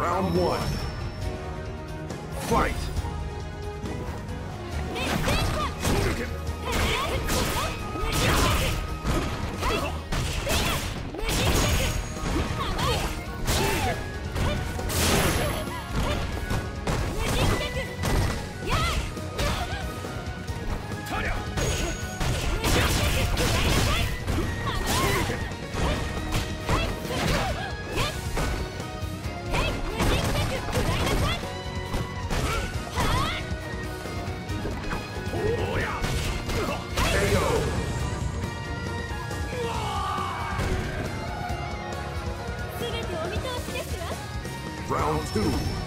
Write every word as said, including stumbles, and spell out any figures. Round one. Fight! Round two.